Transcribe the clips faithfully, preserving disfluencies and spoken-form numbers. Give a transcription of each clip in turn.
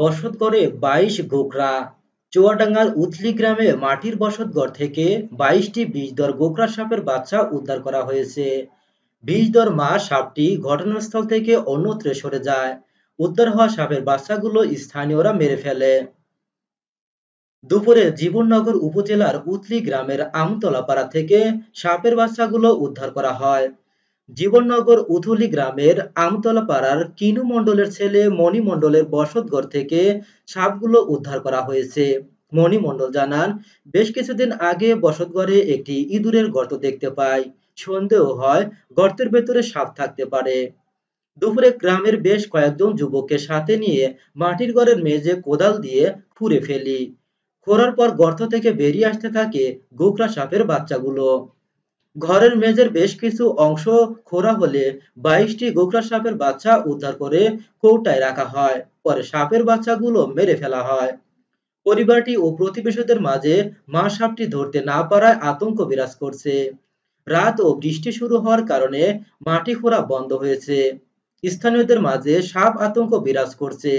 बसत गड़े बाईश गोकरा। चुआडांगार उथली ग्रामे माटिर बसत घर थेके बाईशटी বিষধর গোকরা সাপের বাচ্চা উদ্ধার করা হয়েছে। বিষধর মা সাপটি ঘটনাস্থল থেকে অন্যত্র সরে যায়। উদ্ধার হওয়া সাপের বাচ্চাগুলো স্থানীয়রা মেরে ফেলে। দুপুরে জীবননগর উপজেলার উথলি গ্রামের আমতলাপাড়া থেকে সাপের বাচ্চাগুলো উদ্ধার করা হয়। জীবননগর উথলি গ্রামের আমতলাপাড়ার কিনু মণ্ডলের ছেলে মণি মণ্ডলের বসতঘর থেকে সাপগুলো উদ্ধার করা হয়েছে। মণি মণ্ডল জানান, বেশ কিছুদিন আগে বসতঘরে একটি ইঁদুরের গর্ত দেখতে পায়। সন্দেহ হয় গর্তের ভেতরে সাপ থাকতে পারে। দুপুরে গ্রামের বেশ কয়েকজন যুবককে সাথে নিয়ে মাটির ঘরের মেঝে কোদাল দিয়ে খুঁড়ে ফেলি। খোঁড়ার পর গর্ত থেকে বেরিয়ে আসতে থাকে গোকরা সাপের বাচ্চাগুলো। ঘরের মেঝের বেশ কিছু অংশ খোঁড়া হলে বাইশটি গোকরা সাপের বাচ্চা উদ্ধার করে কৌটায় রাখা হয়। পরে সাপের বাচ্চাগুলো মেরে ফেলা হয়। পরিবারটি ও প্রতিবেশীদের মাঝে মা সাপটি ধরতে না পারায় আতঙ্ক বিরাজ করছে। রাত ও বৃষ্টি শুরু হওয়ার কারণে মাটি খোঁড়া বন্ধ হয়েছে। স্থানীয়দের মাঝে সাপ আতঙ্ক বিরাজ করছে।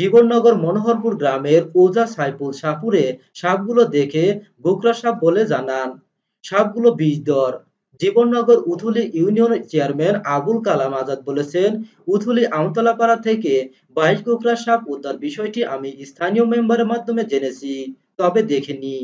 জীবননগর মনোহরপুর গ্রামের ওজা সাইফুল সাপুরে সাপগুলো দেখে গোকরা সাপ বলে জানান। সাপগুলো বিষধর। জীবননগর উথলি ইউনিয়নের চেয়ারম্যান আবুল কালাম আজাদ বলেছেন, উথলি আমতলাপাড়া থেকে বাইশ গোকরা সাপ উদ্ধার বিষয়টি আমি স্থানীয় মেম্বারের মাধ্যমে জেনেছি, তবে দেখিনি।